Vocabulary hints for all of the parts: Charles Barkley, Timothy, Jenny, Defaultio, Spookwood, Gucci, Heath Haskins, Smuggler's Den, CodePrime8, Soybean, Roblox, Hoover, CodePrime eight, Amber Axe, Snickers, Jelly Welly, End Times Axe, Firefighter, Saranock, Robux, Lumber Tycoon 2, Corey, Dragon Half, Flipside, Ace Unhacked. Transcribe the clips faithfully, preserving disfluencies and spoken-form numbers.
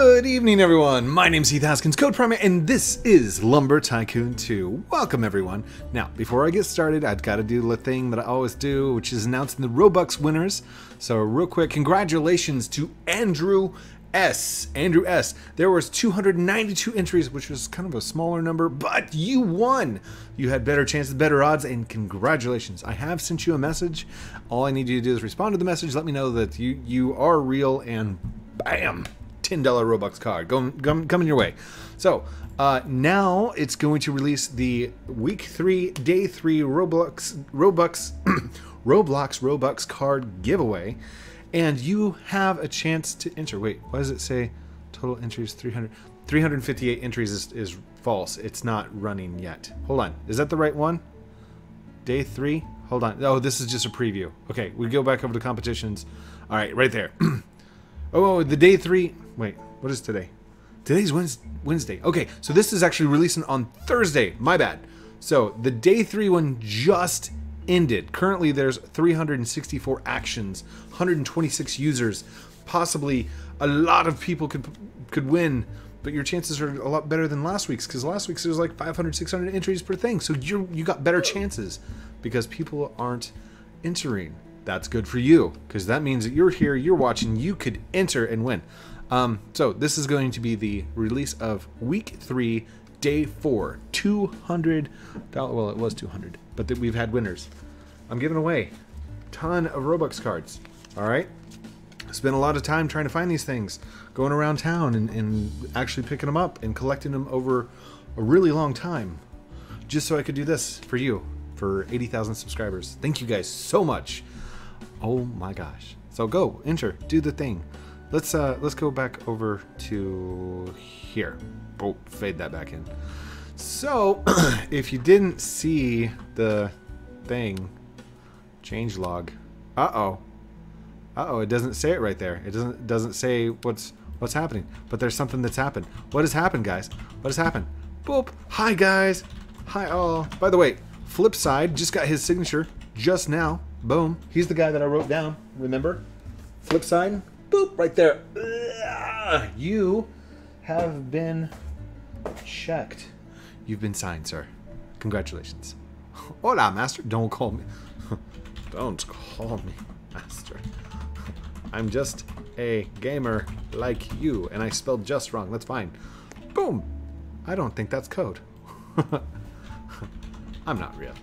Good evening, everyone. My name's Heath Haskins, CodePrime eight, and this is Lumber Tycoon two. Welcome, everyone. Now, before I get started, I've got to do the thing that I always do, which is announcing the Robux winners. So, real quick, congratulations to Andrew S. Andrew S. There was two hundred ninety-two entries, which was kind of a smaller number, but you won. You had better chances, better odds, and congratulations. I have sent you a message. All I need you to do is respond to the message, let me know that you, you are real, and bam. ten dollar Robux card coming come your way. So uh, now it's going to release the week three, day three Roblox Robux Roblox Robux card giveaway, and you have a chance to enter. Wait, what does it say? Total entries three hundred. three hundred fifty-eight entries is, is false. It's not running yet. Hold on. Is that the right one? Day three. Hold on. Oh, this is just a preview. Okay, we go back over to competitions. All right, right there. Oh, the day three. Wait, what is today? Today's Wednesday. Okay, so this is actually releasing on Thursday. My bad. So the day three one just ended. Currently, there's three hundred sixty-four actions, one hundred twenty-six users. Possibly a lot of people could could win, but your chances are a lot better than last week's, because last week's there's like five hundred, six hundred entries per thing. So you you got better chances because people aren't entering. That's good for you, because that means that you're here, you're watching, you could enter and win. Um, so this is going to be the release of week three, day four, two hundred dollars. Well, it was two hundred, but we've had winners. I'm giving away a ton of Robux cards, all right? Spent a lot of time trying to find these things, going around town and, and actually picking them up and collecting them over a really long time, just so I could do this for you, for eighty thousand subscribers. Thank you guys so much. Oh my gosh. So go, enter, do the thing. Let's uh, let's go back over to here. Oh, fade that back in. So if you didn't see the thing, change log. Uh-oh. Uh-oh, it doesn't say it right there. It doesn't doesn't say what's what's happening, but there's something that's happened. What has happened, guys? What has happened? Boop. Hi guys. Hi all. By the way, Flipside just got his signature just now. Boom. He's the guy that I wrote down, remember? Flip sign. Boop, right there. Ugh. You have been checked. You've been signed, sir. Congratulations. Hola, master. Don't call me. Don't call me, master. I'm just a gamer like you, and I spelled just wrong. That's fine. Boom. I don't think that's code. I'm not real.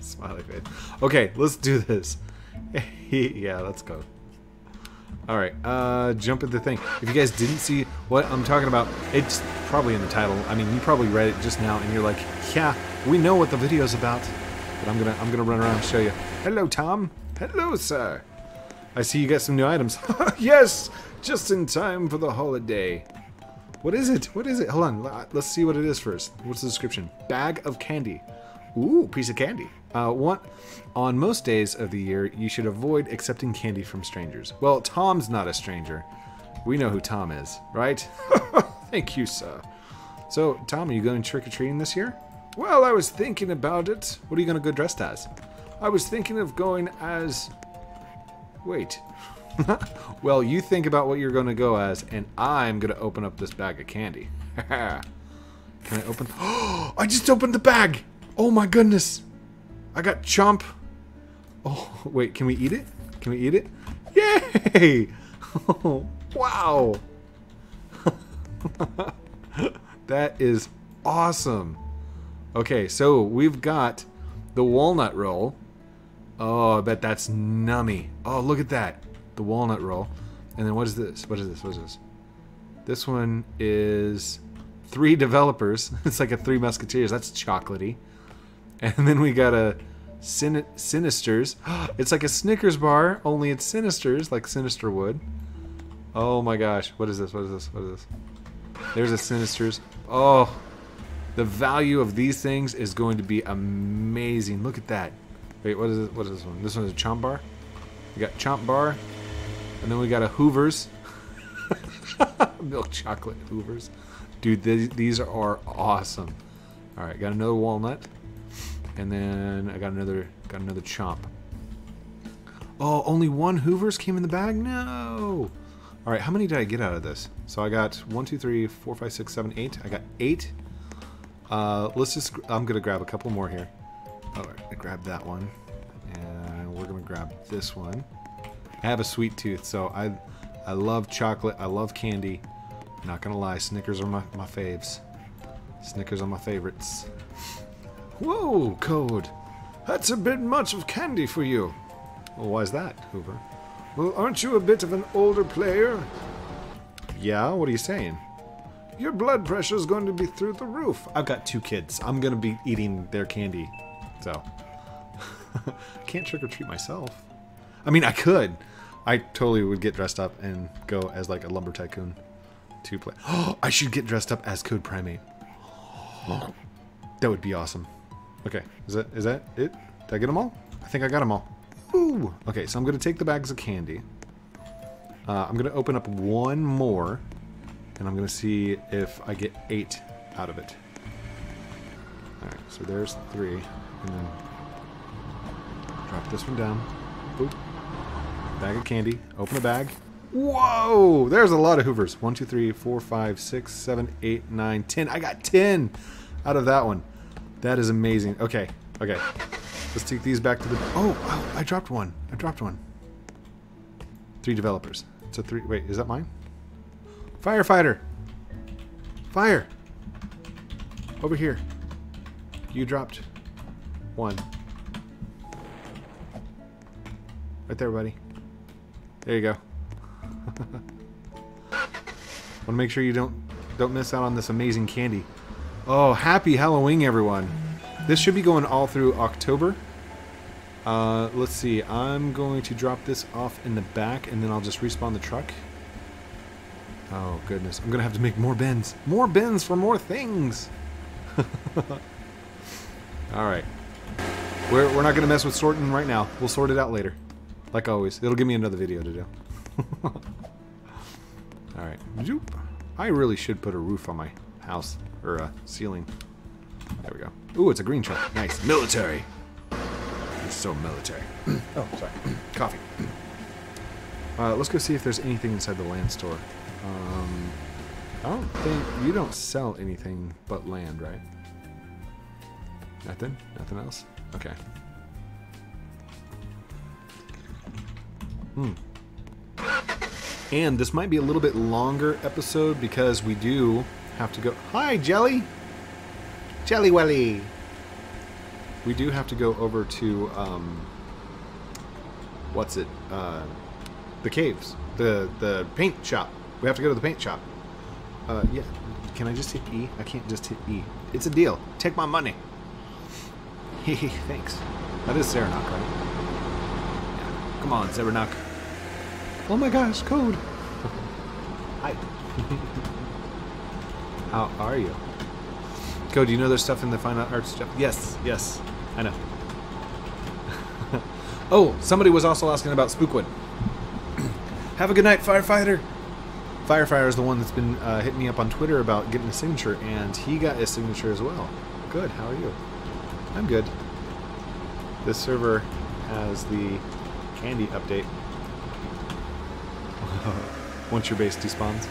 Smiley face. Okay, let's do this. Yeah, let's go. Alright, uh, jump at the thing. If you guys didn't see what I'm talking about, it's probably in the title. I mean, you probably read it just now and you're like, yeah, we know what the video's about. But I'm gonna I'm gonna run around and show you. Hello, Tom. Hello, sir. I see you got some new items. Yes! Just in time for the holiday. What is it? What is it? Hold on, let's see what it is first. What's the description? Bag of candy. Ooh, piece of candy. Uh, one, on most days of the year, you should avoid accepting candy from strangers. Well, Tom's not a stranger. We know who Tom is, right? Thank you, sir. So, Tom, are you going trick-or-treating this year? Well, I was thinking about it. What are you going to go dressed as? I was thinking of going as... Wait. Well, you think about what you're going to go as, and I'm going to open up this bag of candy. Can I open... Oh, I just opened the bag! Oh my goodness! I got chomp. Oh wait, can we eat it? Can we eat it? Yay! Oh, wow! That is awesome. Okay, so we've got the walnut roll. Oh, I bet that's nummy. Oh, look at that, the walnut roll. And then what is this? What is this? What is this? This one is three developers. It's like a Three Musketeers. That's chocolatey. And then we got a sin Sinisters. It's like a Snickers bar, only it's Sinisters, like Sinister would. Oh my gosh. What is this? What is this? What is this? There's a Sinisters. Oh, the value of these things is going to be amazing. Look at that. Wait, what is this? What is this one? This one is a Chomp bar. We got Chomp bar. And then we got a Hoover's. Milk chocolate Hoover's. Dude, th these are awesome. All right, got another walnut. And then I got another, got another chomp. Oh, only one Hoover's came in the bag? No! All right, how many did I get out of this? So I got one, two, three, four, five, six, seven, eight. I got eight. Uh, let's just, I'm gonna grab a couple more here. All right, I grabbed that one. And we're gonna grab this one. I have a sweet tooth, so I I love chocolate, I love candy. Not gonna lie, Snickers are my, my faves. Snickers are my favorites. Whoa, Code! That's a bit much of candy for you. Well, why is that, Hoover? Well, aren't you a bit of an older player? Yeah, what are you saying? Your blood pressure is going to be through the roof. I've got two kids. I'm gonna be eating their candy. So, I can't trick or treat myself. I mean, I could. I totally would get dressed up and go as like a Lumber Tycoon two play. Oh, I should get dressed up as CodePrime eight. Oh, that would be awesome. Okay, is that is that it? Did I get them all? I think I got them all. Ooh. Okay, so I'm gonna take the bags of candy. Uh, I'm gonna open up one more, and I'm gonna see if I get eight out of it. All right, so there's three, and then drop this one down. Boop. Bag of candy. Open the bag. Whoa! There's a lot of Hoovers. One, two, three, four, five, six, seven, eight, nine, ten. I got ten out of that one. That is amazing. Okay, okay. Let's take these back to the. Oh, oh I dropped one. I dropped one. Three developers. It's a three. Wait, is that mine? Firefighter. Fire. Over here. You dropped one. Right there, buddy. There you go. Want to make sure you don't don't miss out on this amazing candy. Oh, happy Halloween, everyone! This should be going all through October. Uh, let's see. I'm going to drop this off in the back, and then I'll just respawn the truck. Oh goodness! I'm gonna have to make more bins, more bins for more things. All right. We're we're not gonna mess with sorting right now. We'll sort it out later. Like always, it'll give me another video to do. Alright. I really should put a roof on my house. Or a ceiling. There we go. Ooh, it's a green truck. Nice. Military. It's so military. Oh, sorry. Coffee. Uh, let's go see if there's anything inside the land store. Um, I don't think... You don't sell anything but land, right? Nothing? Nothing else? Okay. Hmm. And this might be a little bit longer episode because we do have to go... Hi, Jelly! Jelly Welly! We do have to go over to, um... what's it? Uh, the caves. The the paint shop. We have to go to the paint shop. Uh, yeah. Can I just hit E? I can't just hit E. It's a deal. Take my money. Hehe, thanks. That is Saranock, right? Yeah. Come on, Saranock. Oh my gosh, Code! Hi. How are you? Code, do you know there's stuff in the fine arts stuff? Yes, yes, I know. Oh, somebody was also asking about Spookwood. Have a good night, Firefighter! Firefighter is the one that's been uh, hitting me up on Twitter about getting a signature, and he got his signature as well. Good, how are you? I'm good. This server has the candy update. Once your base despawns.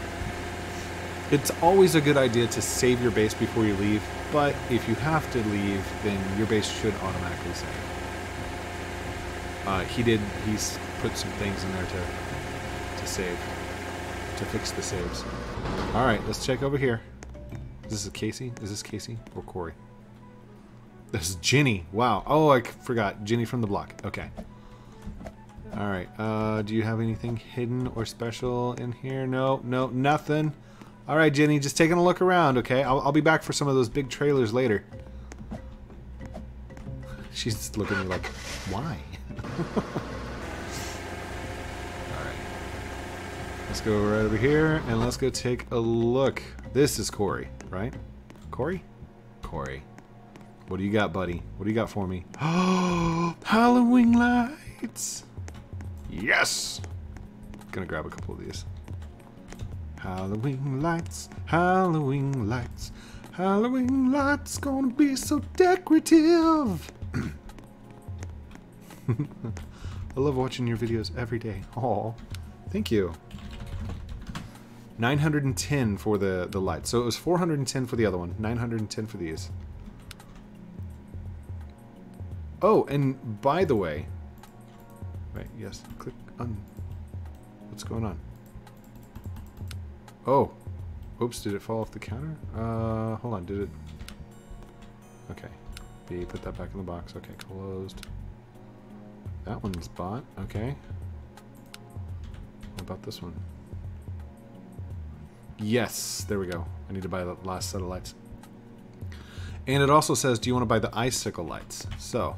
It's always a good idea to save your base before you leave, but if you have to leave, then your base should automatically save. Uh, he did, he's put some things in there to, to save, to fix the saves. Alright, let's check over here. Is this Casey? Is this Casey or Corey? This is Jenny. Wow. Oh, I forgot. Jenny from the block. Okay. Alright, uh, do you have anything hidden or special in here? No, no, nothing. Alright, Jenny, just taking a look around, okay? I'll, I'll be back for some of those big trailers later. She's just looking at me like, why? Alright. Let's go right over here, and let's go take a look. This is Corey, right? Corey? Corey. What do you got, buddy? What do you got for me? Oh, Halloween lights! Yes! Gonna grab a couple of these. Halloween lights, Halloween lights, Halloween lights gonna be so decorative! I love watching your videos every day. Aw, thank you. nine hundred ten for the, the lights. So it was four hundred ten for the other one, nine hundred ten for these. Oh, and by the way... Right, yes, click on... What's going on? Oh. Oops, did it fall off the counter? Uh, hold on, did it... Okay. B, put that back in the box. Okay, closed. That one's bought. Okay. What about this one? Yes, there we go. I need to buy the last set of lights. And it also says, do you want to buy the icicle lights? So,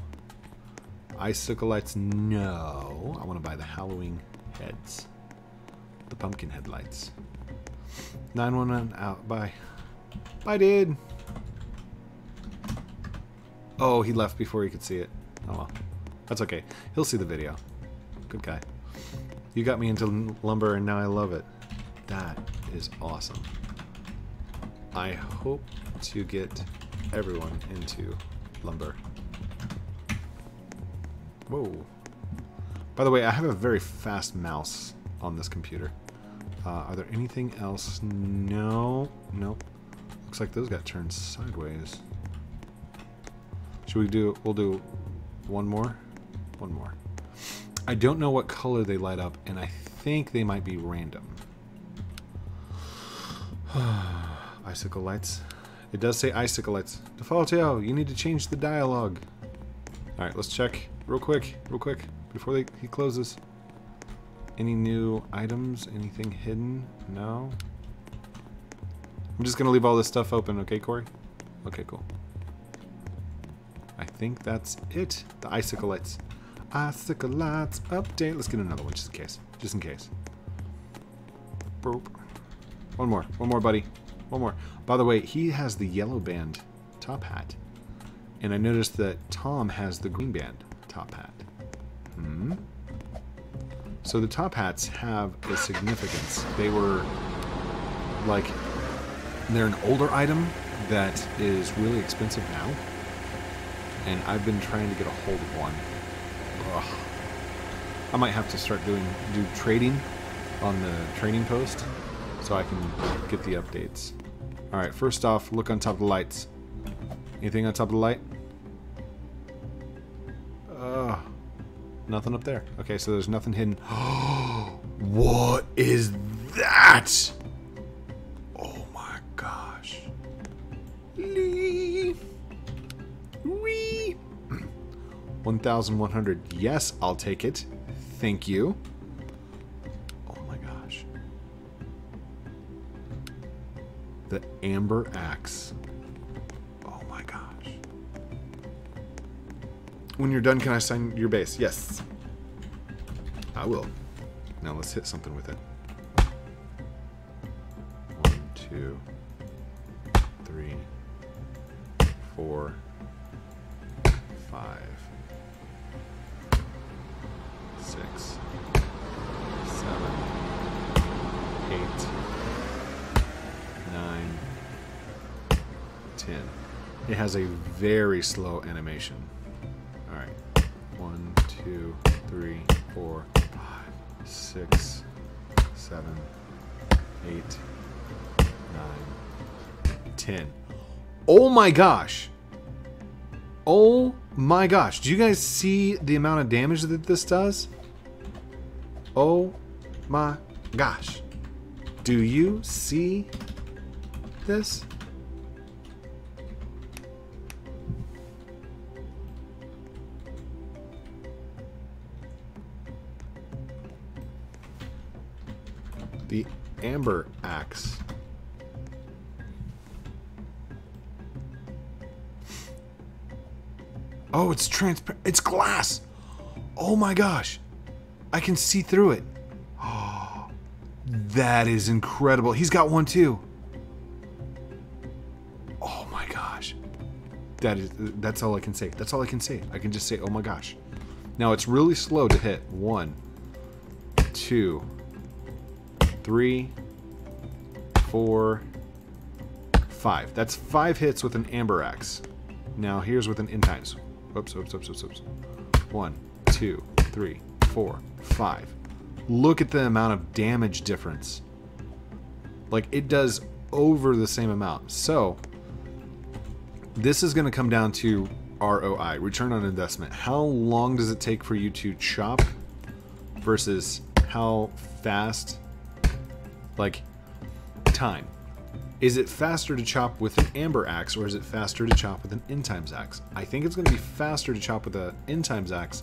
icicle lights, no. I want to buy the Halloween heads. The pumpkin head lights. nine one one out. Bye. Bye, dude. Oh, he left before he could see it. Oh, well. That's okay. He'll see the video. Good guy. You got me into lumber, and now I love it. That is awesome. I hope to get everyone into lumber. Whoa. By the way, I have a very fast mouse on this computer. Uh, are there anything else? No. Nope. Looks like those got turned sideways. Should we do... We'll do one more. One more. I don't know what color they light up, and I think they might be random. Icicle lights. It does say icicle lights. Defaultio, you need to change the dialogue. Alright, let's check real quick, real quick, before they, he closes. Any new items? Anything hidden? No? I'm just going to leave all this stuff open, okay, Corey? Okay, cool. I think that's it. The icicle lights. Icicle lights update. Let's get another one, just in case. Just in case. Boop. One more. One more, buddy. One more. By the way, he has the yellow band top hat. And I noticed that Tom has the green band top hat. Hmm. So the top hats have a significance. They were, like, they're an older item that is really expensive now. And I've been trying to get a hold of one. Ugh. I might have to start doing do trading on the training post so I can get the updates. Alright, first off, look on top of the lights. Anything on top of the light? Ugh. Nothing up there. Okay, so there's nothing hidden. What is that? Oh my gosh. Lee. Wee. eleven hundred. Yes, I'll take it. Thank you. Oh my gosh. The Amber Axe. Oh my gosh. When you're done, can I sign your base? Yes. I will. Now let's hit something with it. One, two, three, four, five, six, seven, eight, nine, ten. It has a very slow animation. All right, one, two, three, four, five, six, seven, eight, nine, ten. Oh my gosh! Oh my gosh! Do you guys see the amount of damage that this does? Oh my gosh! Do you see this? The Amber Axe. Oh, it's transparent. It's glass. Oh my gosh. I can see through it. Oh, that is incredible. He's got one too. Oh my gosh. That is, that's all I can say. That's all I can say. I can just say, oh my gosh. Now it's really slow to hit. One, two, three, four, five. That's five hits with an Amber Axe. Now here's with an End Times. Oops, oops, oops, oops, oops. One, two, three, four, five. Look at the amount of damage difference. Like, it does over the same amount. So this is going to come down to R O I, return on investment. How long does it take for you to chop versus how fast, like, time. Is it faster to chop with an Amber Axe, or is it faster to chop with an End Times Axe? I think it's going to be faster to chop with an End Times Axe,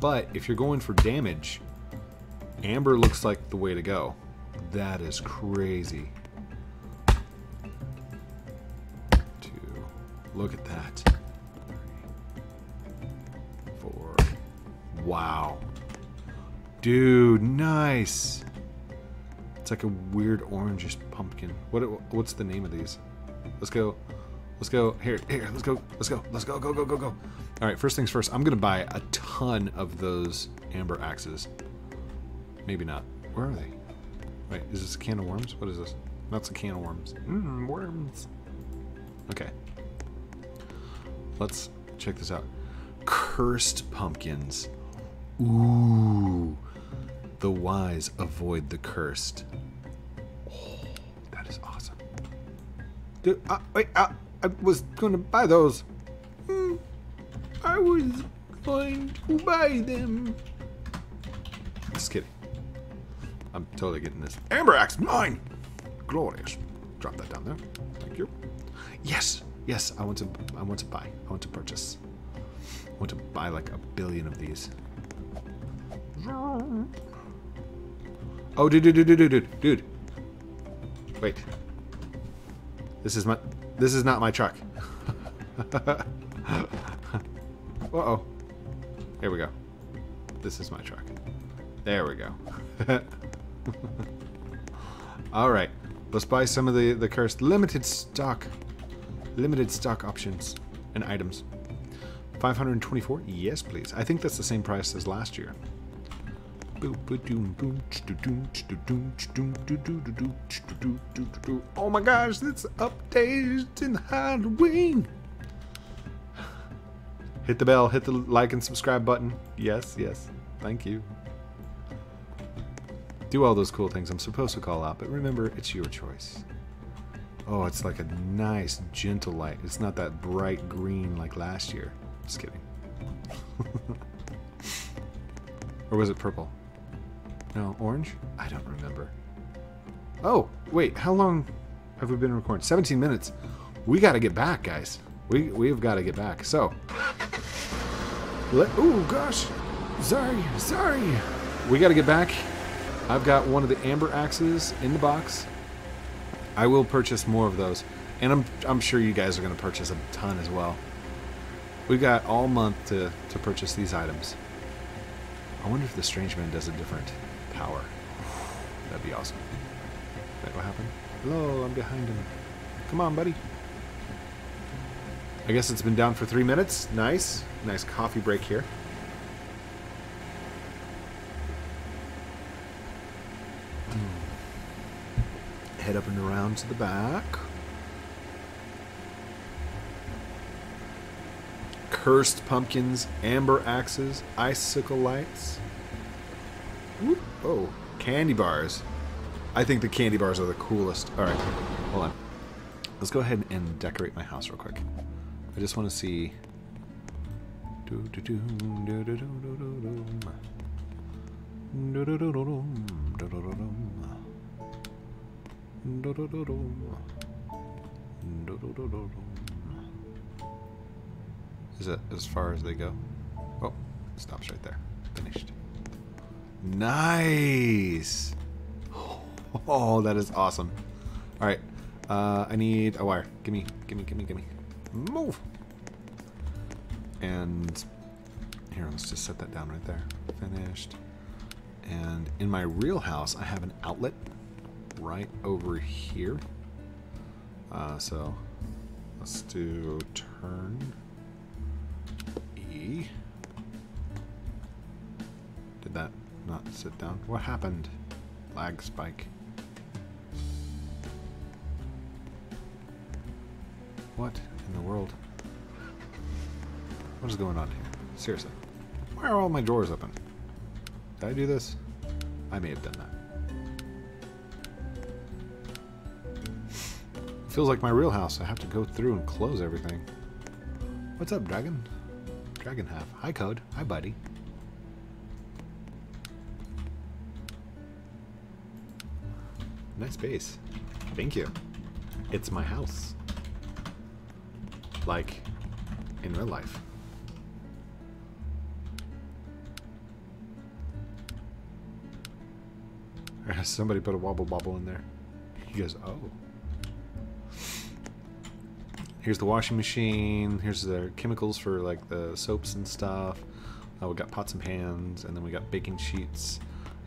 but if you're going for damage, Amber looks like the way to go. That is crazy. Two. Look at that. Three. Four. Wow. Dude, nice. It's like a weird orangish pumpkin. What? What's the name of these? Let's go. Let's go. Here, here. Let's go. Let's go. Let's go. Go. Go. Go. Go. All right. First things first. I'm gonna buy a ton of those Amber Axes. Maybe not. Where are they? Wait. Is this a can of worms? What is this? That's a can of worms. Mm, worms. Okay. Let's check this out. Cursed pumpkins. Ooh. The wise avoid the cursed. Oh, that is awesome. Dude, I, wait, I, I was going to buy those. Mm, I was going to buy them. Just kidding. I'm totally getting this. Amber Axe, mine! Glorious. Drop that down there. Thank you. Yes, yes, I want to, I want to buy. I want to purchase. I want to buy like a billion of these. Oh, dude, dude, dude, dude, dude, dude. Wait. This is my... This is not my truck. Uh-oh. Here we go. This is my truck. There we go. Alright. Let's buy some of the, the cursed limited stock. Limited stock options and items. five hundred twenty-four? Yes, please. I think that's the same price as last year. Oh my gosh, this update in Halloween. Hit the bell, hit the like and subscribe button. Yes, yes, thank you. Do all those cool things I'm supposed to call out, but remember, it's your choice. Oh, it's like a nice, gentle light. It's not that bright green like last year. Just kidding. Or was it purple? No, orange? I don't remember. Oh, wait, how long have we been recording? seventeen minutes. We gotta get back, guys. We, we've gotta get back, so. Let, oh, gosh. Sorry, sorry. We gotta get back. I've got one of the Amber Axes in the box. I will purchase more of those. And I'm, I'm sure you guys are gonna purchase a ton as well. We've got all month to, to purchase these items. I wonder if the strange man does a different power. That'd be awesome. Wait, what happened? Hello, I'm behind him. Come on, buddy. I guess it's been down for three minutes. Nice. Nice coffee break here. Head up and around to the back. Cursed pumpkins, Amber Axes, icicle lights. Whoop. Oh, candy bars. I think the candy bars are the coolest. All right, hold on. Let's go ahead and decorate my house real quick. I just want to see. Is it as far as they go? Oh, stops right there. Finished. Nice! Oh, that is awesome. Alright, uh, I need a wire. Gimme, gimme, gimme, gimme. Move! And here, let's just set that down right there. Finished. And in my real house, I have an outlet right over here. Uh, so, let's do turn. Did that not sit down? What happened? Lag spike. What in the world? What is going on here? Seriously. Why are all my drawers open? Did I do this? I may have done that. Feels like my real house. I have to go through and close everything. What's up, Dragon? Dragon Half. Hi, Code. Hi, buddy. Nice base. Thank you. It's my house. Like, in real life. Somebody put a wobble bobble in there. He goes, oh. Here's the washing machine. Here's the chemicals for like the soaps and stuff. Uh, we got pots and pans, and then we got baking sheets.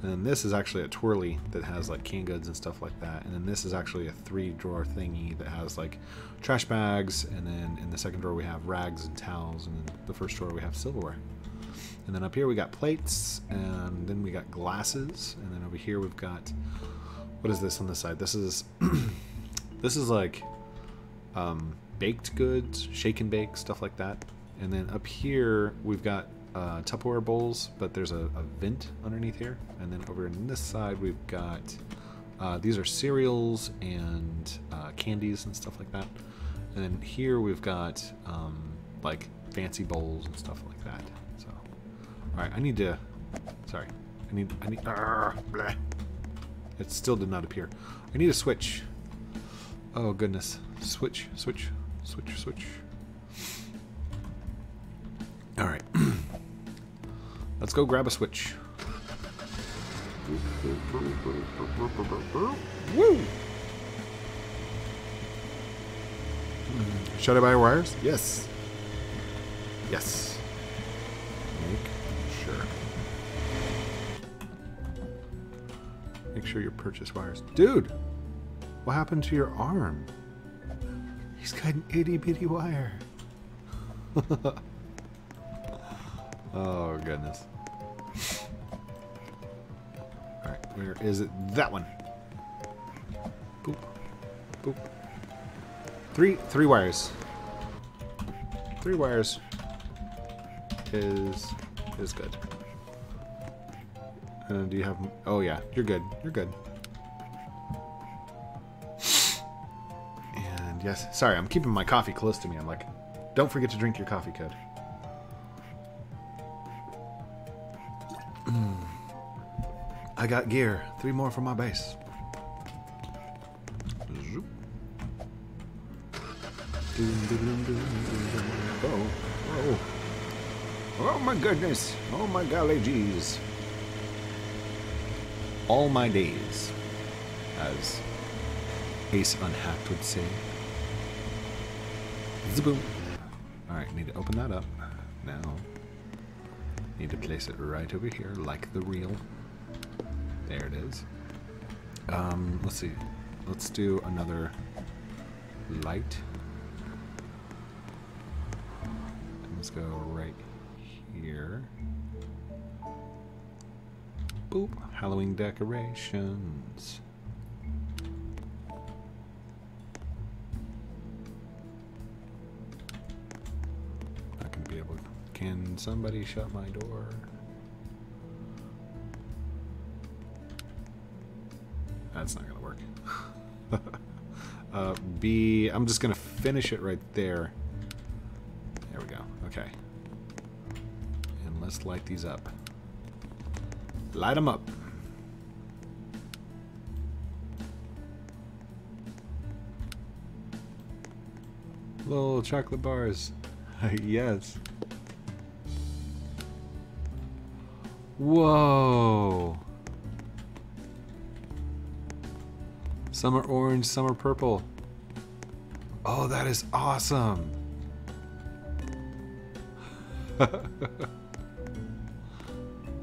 And then this is actually a twirly that has like canned goods and stuff like that. And then this is actually a three drawer thingy that has like trash bags. And then in the second drawer we have rags and towels. And then the first drawer we have silverware. And then up here we got plates, and then we got glasses, and then over here we've got, what is this on this side? This is, this is like um, baked goods, shake and bake, stuff like that. And then up here we've got uh, Tupperware bowls, but there's a, a vent underneath here. And then over on this side we've got, uh, these are cereals and uh, candies and stuff like that. And then here we've got um, like fancy bowls and stuff like that. All right, I need to, sorry, I need, I need, uh, it still did not appear. I need a switch. Oh goodness, switch, switch, switch, switch. All right, let's go grab a switch. Woo! Should I buy wires? Yes. Yes. Make sure. Make sure your purchase wires. Dude! What happened to your arm? He's got an itty bitty wire. Oh, goodness. Alright, where is it? That one. Boop. Boop. Three, three wires. Three wires. Is is good. Uh, do you have? Oh yeah, you're good. You're good. And yes, sorry, I'm keeping my coffee close to me. I'm like, don't forget to drink your coffee, Code. I got gear. Three more for my base. Zoop. Oh, oh. Oh my goodness! Oh my golly geez! All my days, as Ace Unhacked would say. Zaboom! Alright, need to open that up. Now, need to place it right over here, like the reel. There it is. Um, let's see. Let's do another light. And let's go right here. Here. Boop. Halloween decorations. I can be able to. Can somebody shut my door? That's not gonna work. uh, B. I'm just gonna finish it right there. There we go. Okay. Let's light these up. Light them up. Little chocolate bars. Yes. Whoa. Some are orange, some are purple. Oh, that is awesome.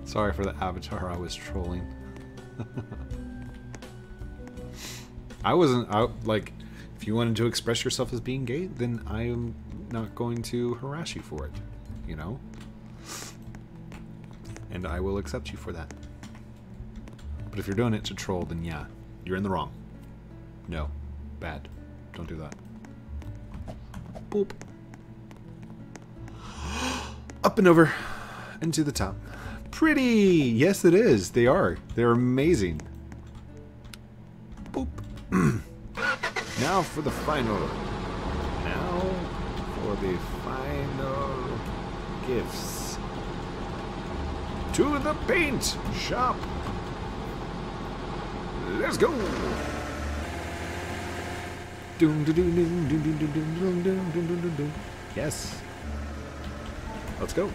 Sorry for the avatar, I was trolling. I wasn't out, like, if you wanted to express yourself as being gay, then I am not going to harass you for it, you know? And I will accept you for that. But if you're doing it to troll, then yeah, you're in the wrong. No. Bad. Don't do that. Boop. Up and over. And to the top. Pretty! Yes, it is. They are. They're amazing. Boop. Now now for the final. Now for the final gifts. To the paint shop. Let's go. Yes. Let's go.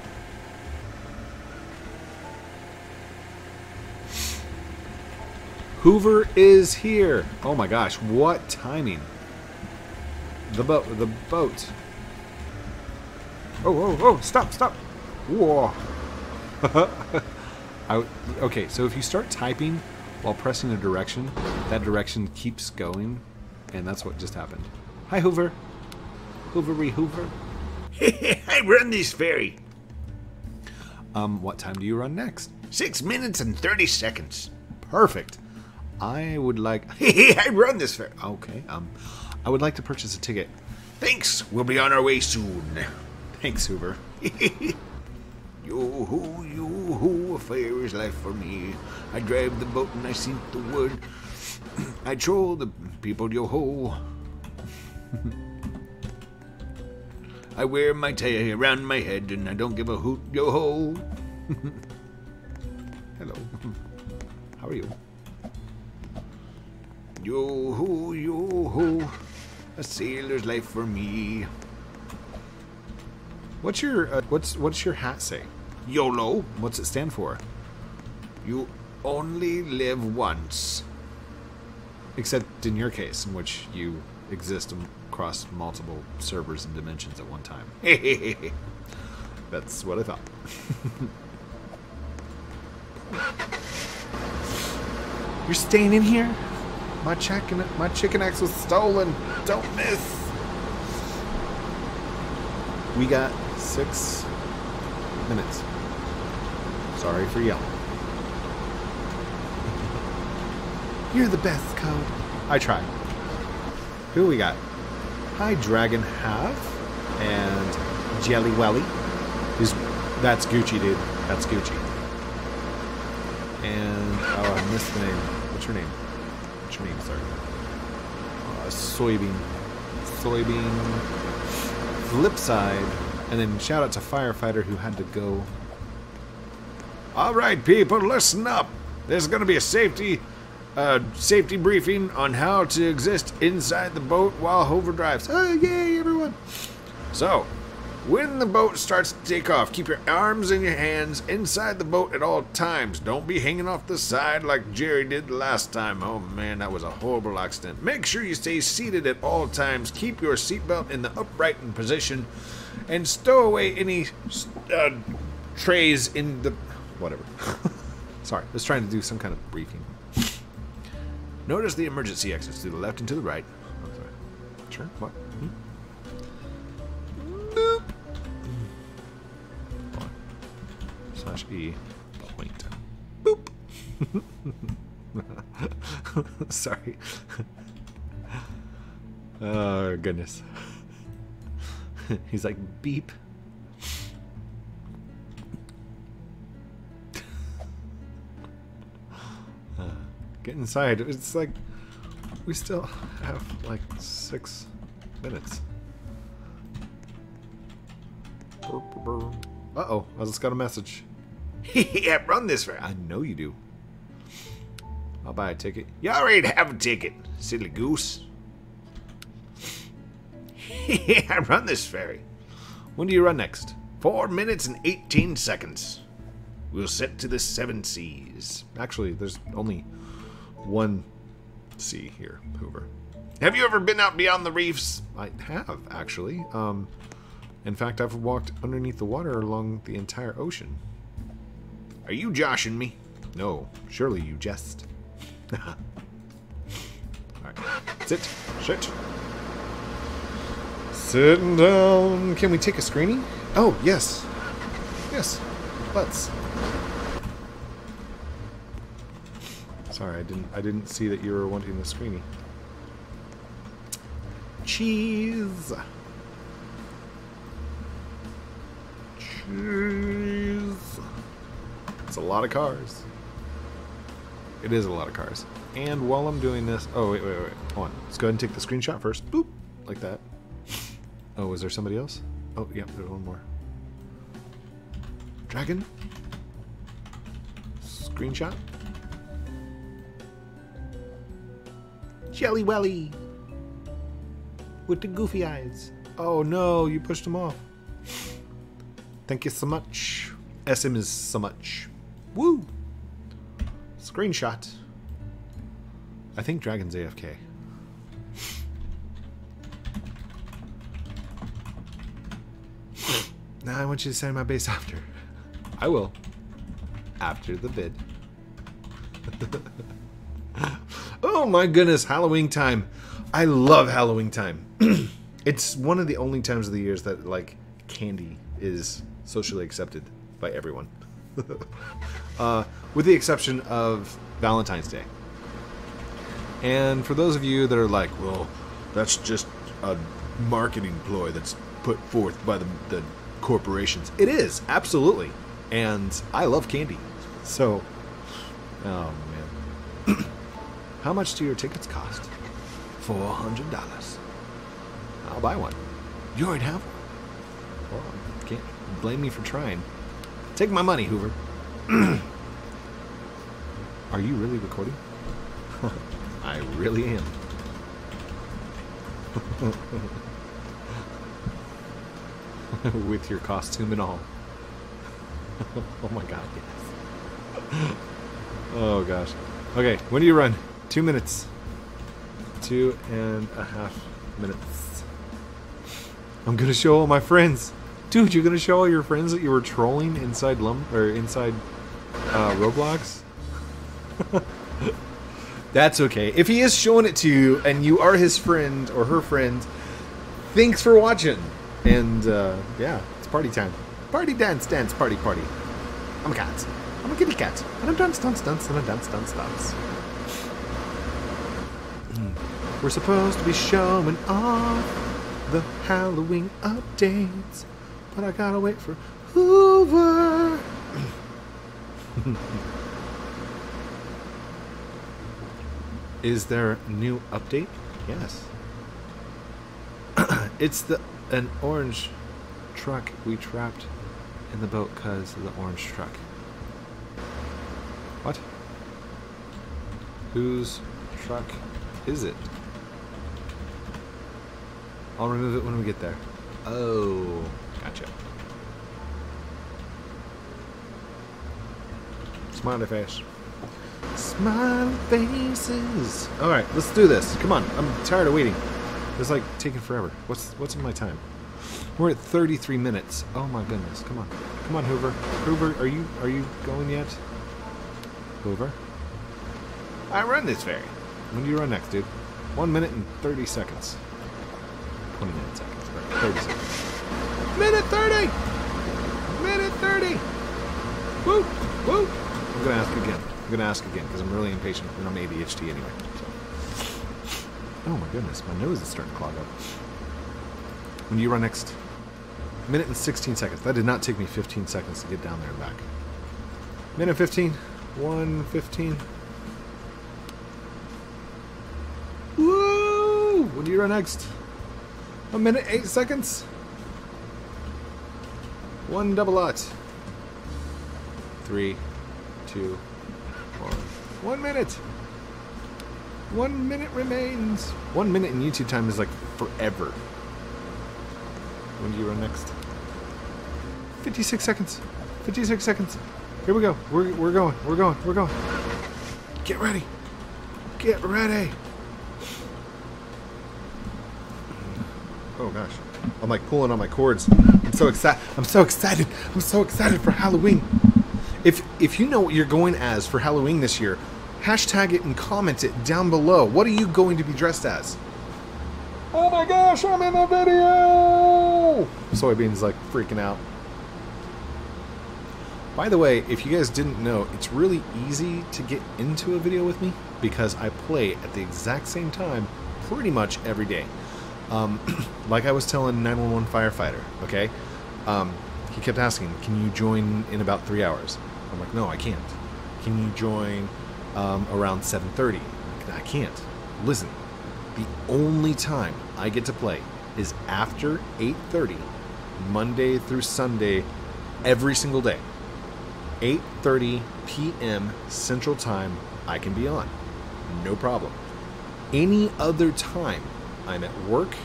Hoover is here. Oh my gosh, what timing. The boat, the boat. Oh, oh, oh, stop, stop. Whoa. I, okay, so if you start typing while pressing a direction, that direction keeps going, and that's what just happened. Hi, Hoover. Hoovery Hoover. I run this ferry. Um, what time do you run next? Six minutes and thirty seconds. Perfect. I would like... I run this fair. Okay. Um, I would like to purchase a ticket. Thanks. We'll be on our way soon. Thanks, Hoover. Yo-ho, yo-ho, a fair is life for me. I drive the boat and I sink the wood. I troll the people, yo-ho. I wear my tie around my head and I don't give a hoot, yo-ho. Hello. How are you? Yo-ho, yo-ho, a sailor's life for me. What's your uh, what's what's your hat say? YOLO. What's it stand for? You only live once. Except in your case, in which you exist across multiple servers and dimensions at one time. That's what I thought. You're staying in here? My chicken, my chicken axe was stolen. Don't miss. We got six minutes. Sorry for yelling. You're the best, Code. I try. Who we got? Hi, Dragon Half and Jelly Welly. Is that's Gucci, dude? That's Gucci. And oh, I missed the name. What's your name? What's your name, sir? Uh, soybean. Soybean. Flipside. And then shout out to Firefighter who had to go. Alright, people, listen up. There's going to be a safety uh, safety briefing on how to exist inside the boat while Hoover drives. Oh, yay, everyone. So, when the boat starts to take off, keep your arms and your hands inside the boat at all times. Don't be hanging off the side like Jerry did last time. Oh man, that was a horrible accident. Make sure you stay seated at all times. Keep your seatbelt in the upright position and stow away any uh, trays in the... whatever. Sorry, I was trying to do some kind of briefing. Notice the emergency exits to the left and to the right. Oh, sorry. Sure, what? Hmm? E point. Boop. Sorry. Oh goodness. He's like beep. Uh, get inside. It's like we still have like six minutes. Uh oh! I just got a message. Yeah, run this round. I know you do. I'll buy a ticket. You already have a ticket, silly goose. Yeah, run this ferry. When do you run next? Four minutes and eighteen seconds. We'll set to the seven seas. Actually, there's only one sea here, Hoover. Have you ever been out beyond the reefs? I have, actually. Um, in fact, I've walked underneath the water along the entire ocean. Are you joshing me? No, surely you jest. Alright, sit, sit. Sitting down. Can we take a screenie? Oh, yes. Yes, let's. Sorry, I didn't, I didn't see that you were wanting the screenie. Cheese. Cheese. A lot of cars. It is a lot of cars. And while I'm doing this, oh, wait, wait, wait, hold on. Let's go ahead and take the screenshot first. Boop, like that. Oh, is there somebody else? Oh, yeah, there's one more. Dragon. Screenshot. Jelly Welly. With the goofy eyes. Oh no, you pushed him off. Thank you so much. S M is so much. Woo! Screenshot. I think Dragon's A F K. Now I want you to send my base after. I will. After the vid. Oh my goodness, Halloween time. I love Halloween time. It's one of the only times of the years that like candy is socially accepted by everyone. uh, with the exception of Valentine's Day. And for those of you that are like, well, that's just a marketing ploy that's put forth by the, the corporations. It is, absolutely. And I love candy. So, oh man. How much do your tickets cost? four hundred dollars. I'll buy one. You already have one. Well, you can't blame me for trying. Take my money, Hoover. Are you really recording? I really am. With your costume and all. Oh my god, yes. Oh gosh. Okay, when do you run? Two minutes. Two and a half minutes. I'm gonna show all my friends. Dude, you're gonna show all your friends that you were trolling inside Lum or inside uh, Roblox? That's okay. If he is showing it to you and you are his friend or her friend, thanks for watching. And uh, yeah, it's party time. Party dance, dance, party, party. I'm a cat. I'm a kitty cat. And I'm dance, dance, dance, and I dance, dance, dance. We're supposed to be showing off the Halloween updates, but I gotta wait for Hoover. Is there a new update? Yes. It's the an orange truck we trapped in the boat because of the orange truck. What? Whose truck is it? I'll remove it when we get there. Oh, gotcha. Smiley face. Smiley faces. All right, let's do this. Come on, I'm tired of waiting. It's like taking forever. What's what's in my time? We're at thirty-three minutes. Oh my goodness! Come on, come on, Hoover. Hoover, are you are you going yet? Hoover. I run this ferry. When do you run next, dude? One minute and thirty seconds. twenty-nine seconds, right? thirty seconds. Minute thirty! Minute thirty! Woo! Woo! I'm gonna ask again. I'm gonna ask again, because I'm really impatient, and I'm A D H D anyway. So. Oh my goodness, my nose is starting to clog up. When do you run next? Minute and sixteen seconds. That did not take me fifteen seconds to get down there and back. Minute fifteen. One fifteen. Woo! When do you run next? A minute, eight seconds. One double lot. Three, two, one. One minute. One minute remains. One minute in YouTube time is like forever. When do you run next? fifty-six seconds. fifty-six seconds. Here we go. We're, we're going. We're going. We're going. Get ready. Get ready. Oh gosh, I'm like pulling on my cords. I'm so excited. I'm so excited. I'm so excited for Halloween. If if you know what you're going as for Halloween this year, hashtag it and comment it down below. What are you going to be dressed as? Oh my gosh, I'm in the video. Soybean's like freaking out. By the way, if you guys didn't know, it's really easy to get into a video with me because I play at the exact same time pretty much every day. Um, like I was telling nine one one Firefighter, okay? Um, he kept asking, can you join in about three hours? I'm like, no, I can't. Can you join um, around seven thirty? I can't. Listen, the only time I get to play is after eight thirty, Monday through Sunday, every single day. eight thirty p m Central Time, I can be on. No problem. Any other time, I'm at work,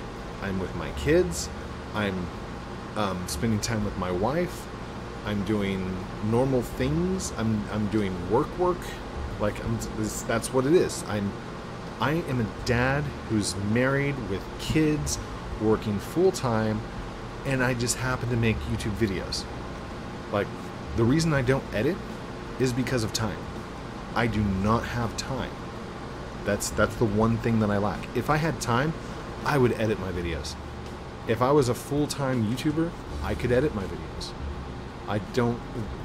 I'm with my kids, I'm um, spending time with my wife, I'm doing normal things, I'm, I'm doing work work. Like, I'm, that's what it is. I'm, I am a dad who's married with kids, working full-time, and I just happen to make YouTube videos. Like, the reason I don't edit is because of time. I do not have time. That's that's the one thing that I lack. If I had time, I would edit my videos. If I was a full-time YouTuber, I could edit my videos. I don't,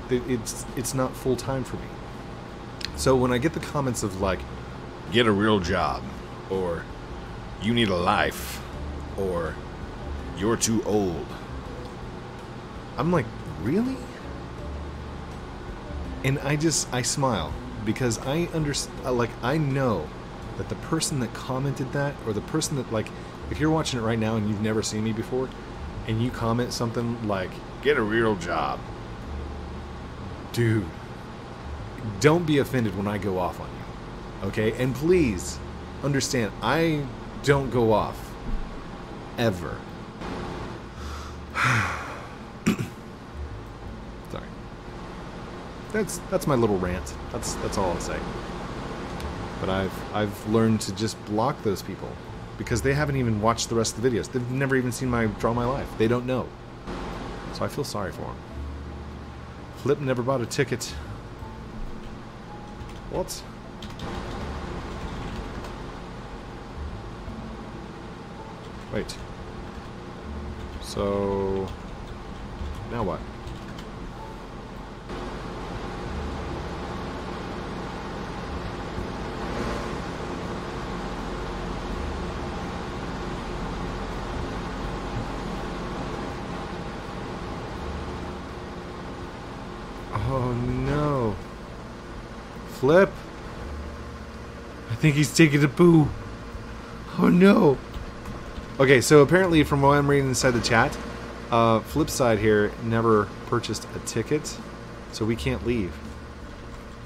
it's, it's not full-time for me. So when I get the comments of like, get a real job, or you need a life, or you're too old, I'm like, really? And I just, I smile, because I understand, like, I know that the person that commented that, or the person that, like, if you're watching it right now and you've never seen me before, and you comment something like, get a real job, dude, don't be offended when I go off on you, okay? And please understand, I don't go off, ever. Sorry. That's that's my little rant. That's that's all I'll say. But I've I've learned to just block those people because they haven't even watched the rest of the videos. They've never even seen my Draw My Life. They don't know. So I feel sorry for them. Flip never bought a ticket. What? Wait. So now what? Oh no. Flip. I think he's taking a poo. Oh no. Okay, so apparently from what I'm reading inside the chat, uh, Flipside here never purchased a ticket, so we can't leave.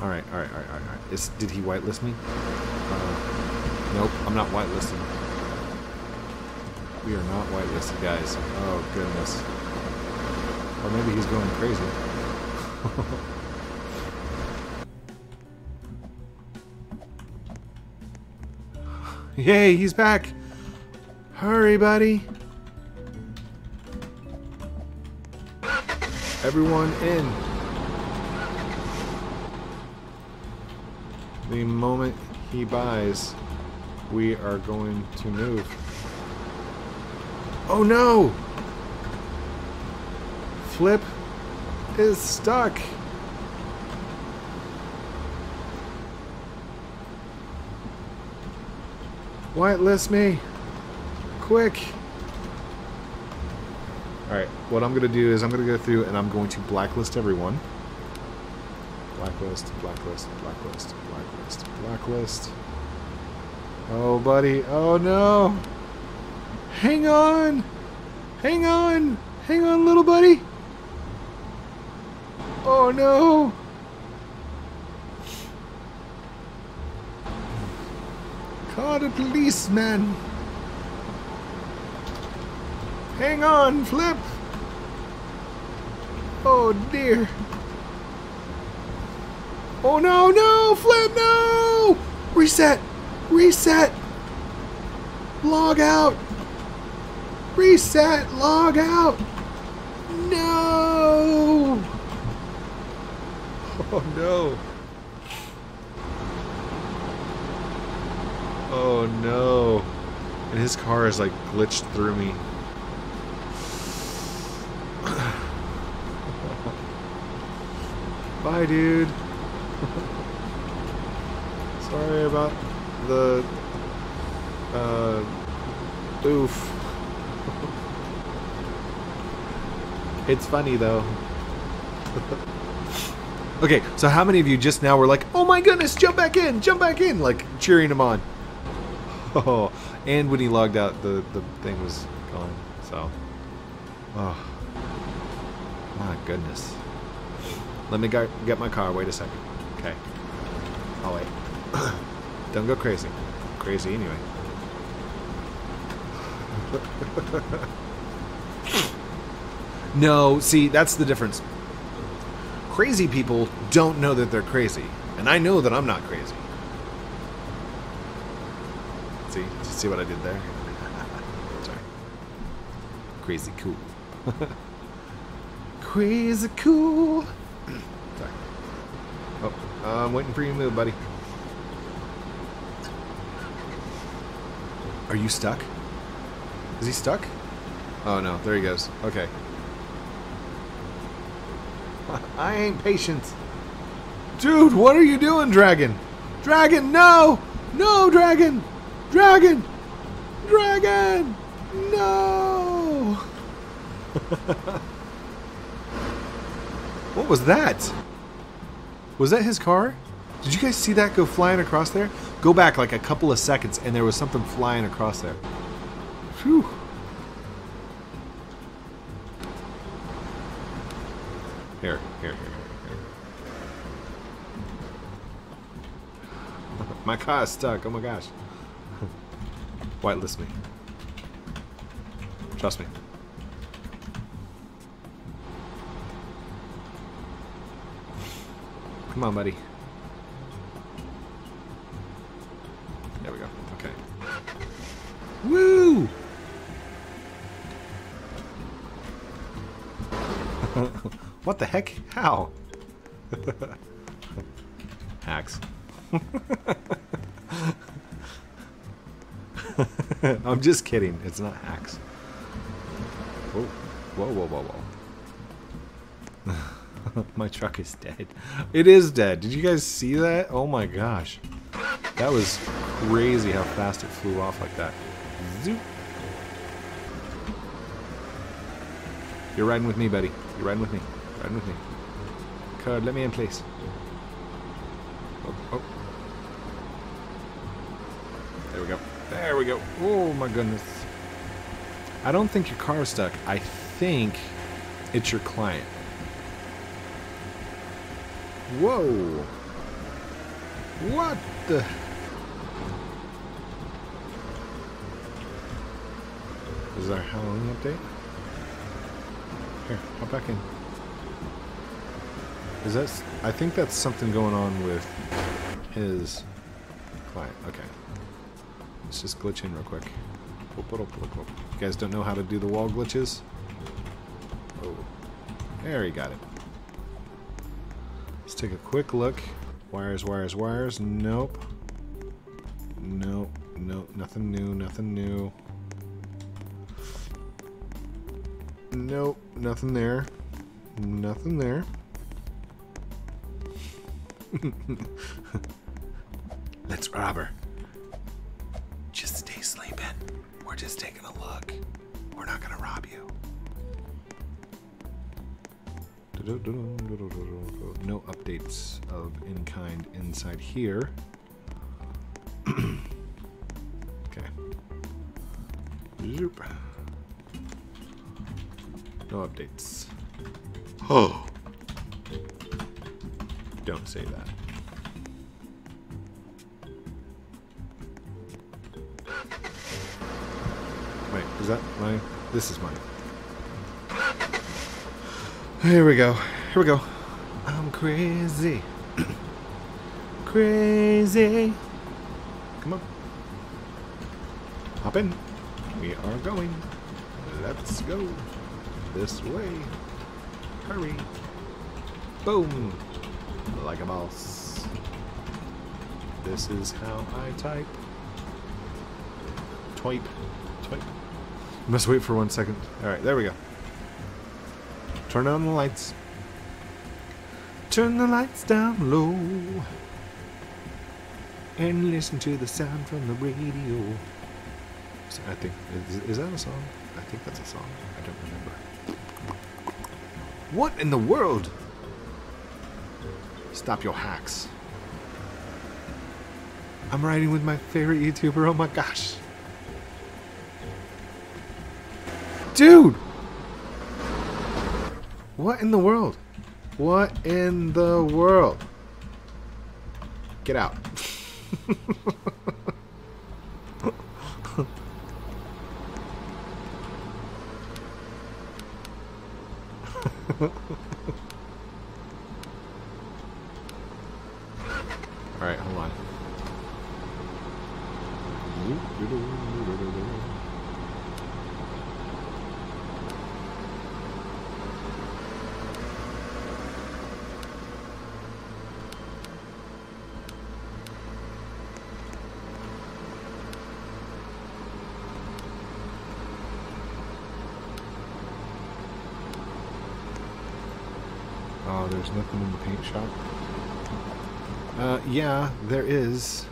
Alright, alright, alright, alright. Is, did he whitelist me? Uh, nope, I'm not whitelisted. We are not whitelisted, guys. Oh, goodness. Or maybe he's going crazy. Yay, he's back! Hurry, buddy! Everyone in. The moment he buys, we are going to move. Oh no! Flip is stuck. Whitelist me. Quick. Alright, what I'm going to do is I'm going to go through and I'm going to blacklist everyone. Blacklist, blacklist, blacklist, blacklist, blacklist. Oh, buddy. Oh, no. Hang on. Hang on. Hang on, little buddy. Oh, no. Caught a policeman. Hang on, Flip! Oh dear. Oh no, no, Flip, no! Reset! Reset! Log out! Reset! Log out! No! Oh no. Oh no. And his car is like glitched through me. Bye, dude. Sorry about the uh, oof. It's funny though. Okay, so how many of you just now were like, oh my goodness, jump back in, jump back in, like cheering him on? Oh, and when he logged out, the, the thing was gone, so. Oh, my goodness. Let me go, get my car, wait a second. Okay. I'll wait. Don't go crazy. I'm crazy anyway. No, see, that's the difference. Crazy people don't know that they're crazy, and I know that I'm not crazy. See, see what I did there? Sorry. Crazy cool. Crazy cool. Sorry. Oh, uh, I'm waiting for you to move, buddy. Are you stuck? Is he stuck? Oh no, there he goes. Okay. I ain't patient. Dude, what are you doing, Dragon? Dragon, no! No, Dragon! Dragon! Dragon! No! What was that? Was that his car? Did you guys see that go flying across there? Go back like a couple of seconds and there was something flying across there. Whew. Here, here, here, here. My car is stuck, oh my gosh. Whitelist me. Trust me. Come on, buddy. There we go, okay. Woo! What the heck? How? Axe. I'm just kidding. It's not axe. Whoa, whoa, whoa, whoa, whoa. My truck is dead. It is dead. Did you guys see that? Oh my gosh. That was crazy how fast it flew off like that. Zoop. You're riding with me, buddy. You're riding with me. Riding with me. Card, let me in, please. Oh, oh. There we go. There we go. Oh, my goodness. I don't think your car is stuck. I think it's your client. Whoa. What the... Is our Halloween update? Here, hop back in. Is that... I think that's something going on with his client. Okay. Let's just glitch in real quick. You guys don't know how to do the wall glitches? Oh. There, you got it. Let's take a quick look. Wires, wires, wires. Nope. Nope. Nope. Nothing new. Nothing new. Nope, nothing there. Nothing there. Let's rob her. Just stay sleeping. We're just taking a look. We're not gonna rob you. No updates of any kind inside here. Okay. Zoop. No updates. Oh. Don't say that. Wait, is that my... This is mine. Here we go. Here we go. I'm crazy. Crazy. Come on. Hop in. We are going. Let's go. This way. Hurry. Boom. Like a mouse. This is how I type. Twipe. Twipe. You must wait for one second. Alright, there we go. Turn on the lights. Turn the lights down low. And listen to the sound from the radio. So I think, is, is that a song? I think that's a song. I don't remember. What in the world? Stop your hacks. I'm riding with my favorite YouTuber, oh my gosh. Dude! What in the world? What in the world? Get out. Alright, hold on. Oh, there's nothing in the paint shop. Uh, yeah, there is.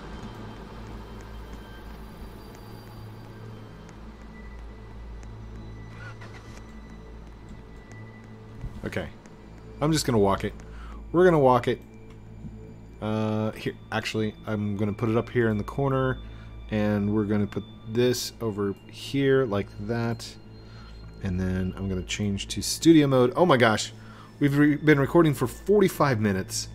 Okay. I'm just gonna walk it. We're gonna walk it. Uh, here. Actually, I'm gonna put it up here in the corner. And we're gonna put this over here like that. And then I'm gonna change to studio mode. Oh my gosh. We've re- been recording for forty-five minutes.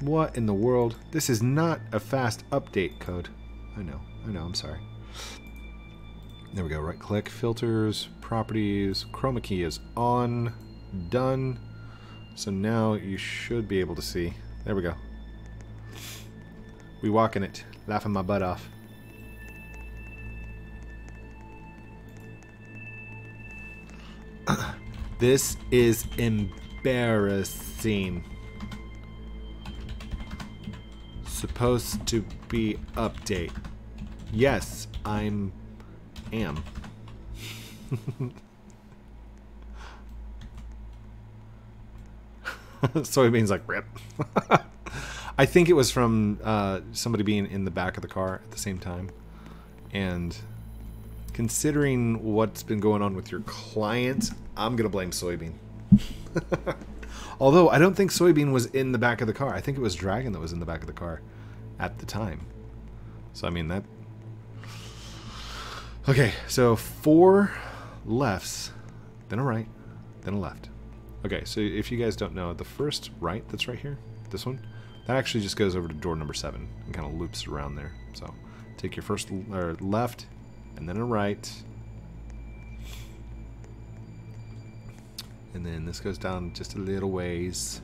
What in the world? This is not a fast update code. I know, I know, I'm sorry. There we go, right click, filters, properties, chroma key is on, done. So now you should be able to see. There we go. We walking it, laughing my butt off. This is embarrassing. Supposed to be update. Yes, I'm am. Soybean's like rip. I think it was from uh, somebody being in the back of the car at the same time. And considering what's been going on with your client, I'm gonna blame Soybean. Although I don't think Soybean was in the back of the car. I think it was Dragon that was in the back of the car at the time. So I mean that. Okay, so four lefts, then a right, then a left. Okay, so if you guys don't know, the first right that's right here, this one, that actually just goes over to door number seven and kind of loops around there. So take your first or left and then a right. And then this goes down just a little ways.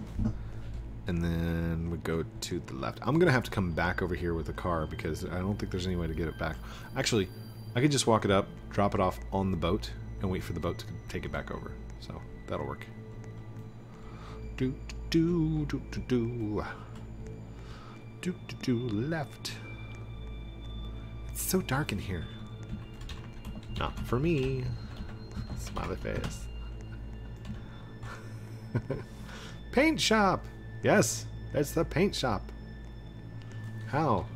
And then we go to the left. I'm going to have to come back over here with the car because I don't think there's any way to get it back. Actually, I could just walk it up, drop it off on the boat, and wait for the boat to take it back over. So that'll work. Do, do, do, do, do. Do, do, do, left. It's so dark in here. Not for me. Smiley face. Paint shop! Yes, that's the paint shop. How?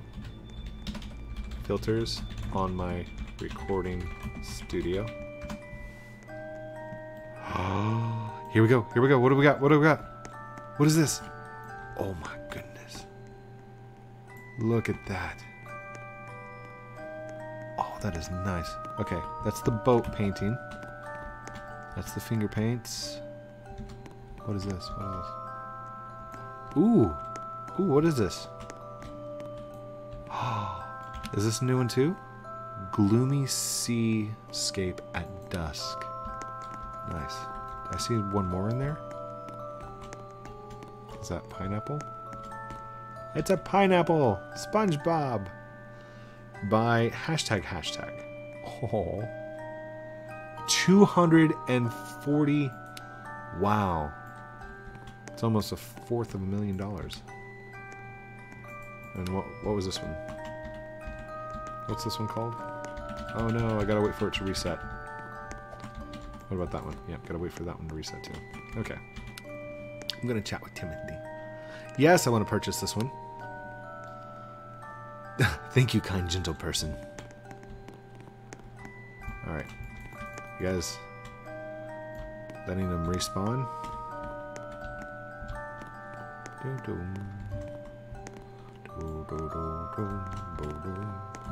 Filters on my recording studio. Oh, here we go, here we go. What do we got? What do we got? What is this? Oh my goodness. Look at that. Oh, that is nice. Okay, that's the boat painting. That's the finger paints. What is this? What is this? Ooh! Ooh, what is this? Is this a new one too? Gloomy Seascape at Dusk. Nice. I see one more in there. Is that pineapple? It's a pineapple! SpongeBob! By hashtag hashtag. Oh. two hundred forty. Wow. It's almost a fourth of a million dollars. And what what was this one? What's this one called? Oh no, I gotta wait for it to reset. What about that one? Yeah, gotta wait for that one to reset too. Okay. I'm gonna chat with Timothy. Yes, I want to purchase this one. Thank you, kind, gentle person. Alright. You guys, letting them respawn. Doo-doo.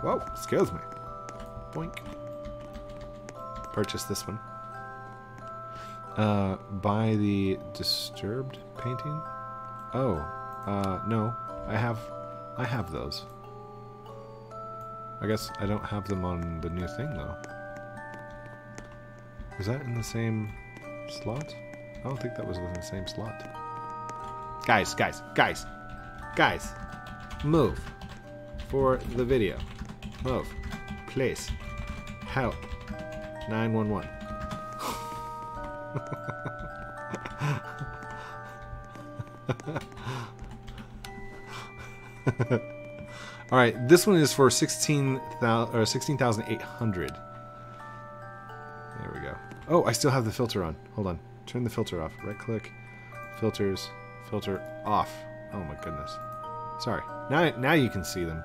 Whoa, scares me. Boink. Purchase this one. Uh, buy the disturbed painting? Oh, uh, no. I have, I have those. I guess I don't have them on the new thing, though. Was that in the same slot? I don't think that was in the same slot. Guys, guys, guys, guys, move for the video. Move, please, help, nine one one. All right, this one is for sixteen thousand or sixteen thousand eight hundred. There we go. Oh, I still have the filter on. Hold on. Turn the filter off. Right click, filters, filter off. Oh my goodness. Sorry. Now now you can see them.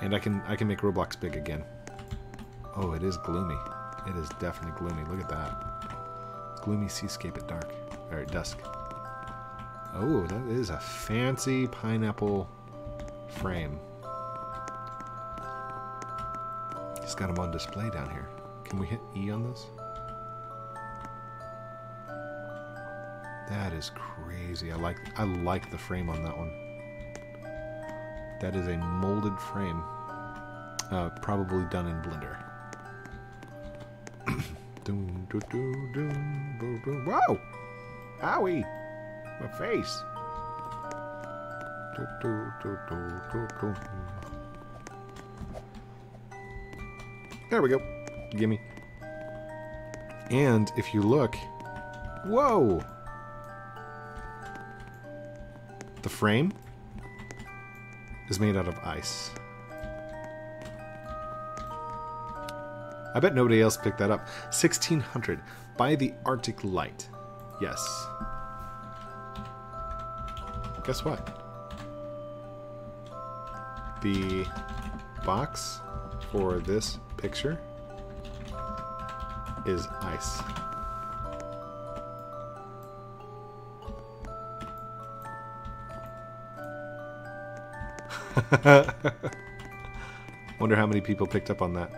And I can I can make Roblox big again. Oh, it is gloomy. It is definitely gloomy. Look at that. Gloomy seascape at dark or at dusk. Oh, that is a fancy pineapple frame. Just got them on display down here. Can we hit E on this? That is crazy. I like I like the frame on that one. That is a molded frame, uh, probably done in Blender. Doom, do, do, doom, do, do. Whoa! Owie! My face! Do, do, do, do, do, do. There we go. Gimme. And if you look... Whoa! The frame is made out of ice. I bet nobody else picked that up. sixteen hundred by the Arctic Light. Yes. Guess what? The box for this picture is ice. Wonder how many people picked up on that.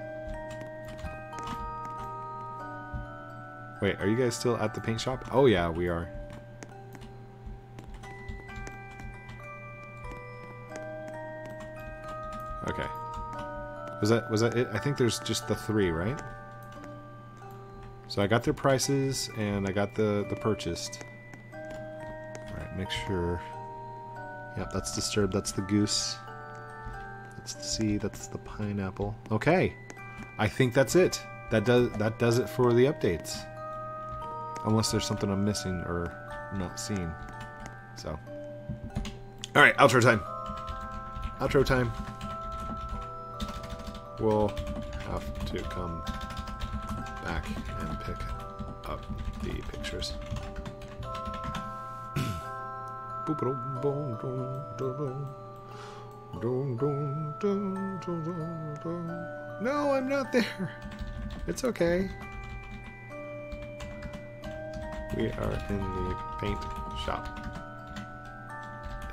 Wait, are you guys still at the paint shop? Oh yeah, we are. Okay. Was that was that it? I think there's just the three, right? So I got their prices and I got the the purchased. All right, make sure. Yep, that's disturbed. That's the goose. That's the sea. That's the pineapple. Okay, I think that's it. That does that does it for the updates. Unless there's something I'm missing or not seeing. So, all right, outro time. Outro time. We'll have to come back and pick up the pictures. No, I'm not there. It's okay. We are in the paint shop.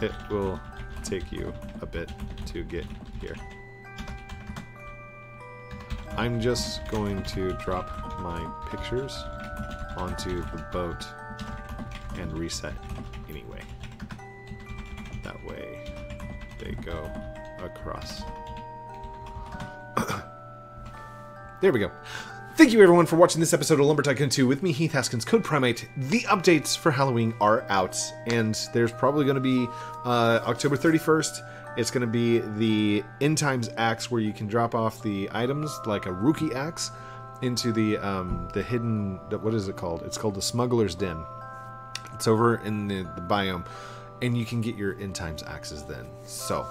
It will take you a bit to get here. I'm just going to drop my pictures onto the boat and reset anyway. That way they go across. There we go. Thank you everyone for watching this episode of Lumber Tycoon two with me, Heath Haskins, Code Prime eight. The updates for Halloween are out, and there's probably going to be uh, October thirty-first. It's going to be the End Times Axe, where you can drop off the items like a rookie axe into the um, the hidden, what is it called? It's called the Smuggler's Den. It's over in the, the biome, and you can get your End Times Axes then. So,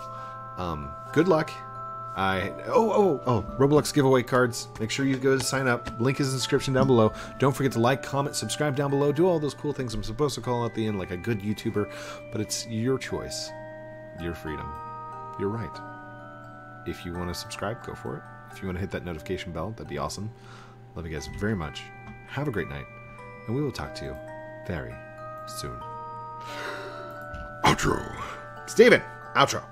um, good luck. I oh oh oh Roblox giveaway cards. Make sure you go to sign up. Link is in the description down below. Don't forget to like, comment, subscribe down below. Do all those cool things I'm supposed to call at the end like a good YouTuber, but it's your choice, your freedom. You're right. If you want to subscribe, go for it. If you want to hit that notification bell, that'd be awesome. Love you guys very much. Have a great night, and we will talk to you very soon. Outro. Steven, outro.